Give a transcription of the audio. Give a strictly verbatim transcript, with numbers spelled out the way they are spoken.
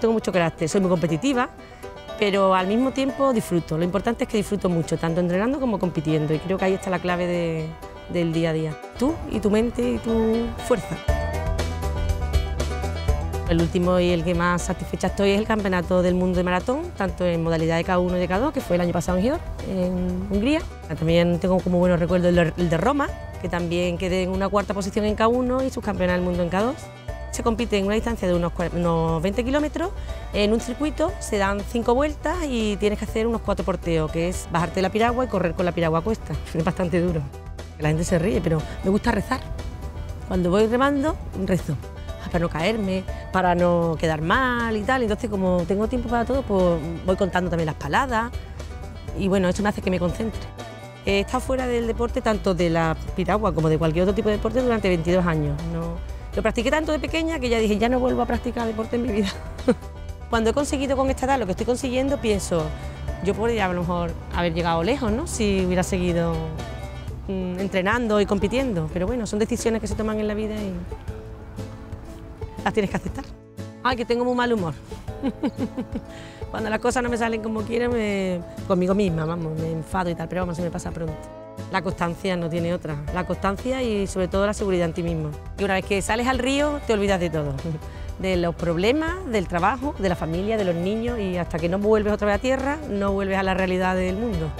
tengo mucho carácter, soy muy competitiva, pero al mismo tiempo disfruto. Lo importante es que disfruto mucho, tanto entrenando como compitiendo, y creo que ahí está la clave de, del día a día. Tú y tu mente y tu fuerza. El último y el que más satisfecha estoy es el Campeonato del Mundo de Maratón, tanto en modalidad de K uno y de K dos, que fue el año pasado en Gyor, en Hungría. También tengo como buenos recuerdos el de Roma, que también quedé en una cuarta posición en K uno y subcampeona del mundo en K dos. Se compite en una distancia de unos, unos veinte kilómetros, en un circuito se dan cinco vueltas y tienes que hacer unos cuatro porteos, que es bajarte de la piragua y correr con la piragua a cuesta. Es bastante duro. La gente se ríe, pero me gusta rezar. Cuando voy remando, rezo. Para no caerme, para no quedar mal y tal. Entonces, como tengo tiempo para todo, pues voy contando también las paladas y bueno, eso me hace que me concentre. He estado fuera del deporte, tanto de la piragua como de cualquier otro tipo de deporte, durante veintidós años. No, lo practiqué tanto de pequeña que ya dije, ya no vuelvo a practicar deporte en mi vida. Cuando he conseguido con esta edad lo que estoy consiguiendo, pienso, yo podría a lo mejor haber llegado lejos, ¿no? Si hubiera seguido mmm, entrenando y compitiendo. Pero bueno, son decisiones que se toman en la vida y las tienes que aceptar. Ay, que tengo muy mal humor. Cuando las cosas no me salen como quiero, me... conmigo misma, vamos, me enfado y tal, pero vamos, se me pasa pronto. La constancia no tiene otra. La constancia y sobre todo la seguridad en ti mismo. Y una vez que sales al río, te olvidas de todo. De los problemas, del trabajo, de la familia, de los niños, y hasta que no vuelves otra vez a tierra, no vuelves a la realidad del mundo.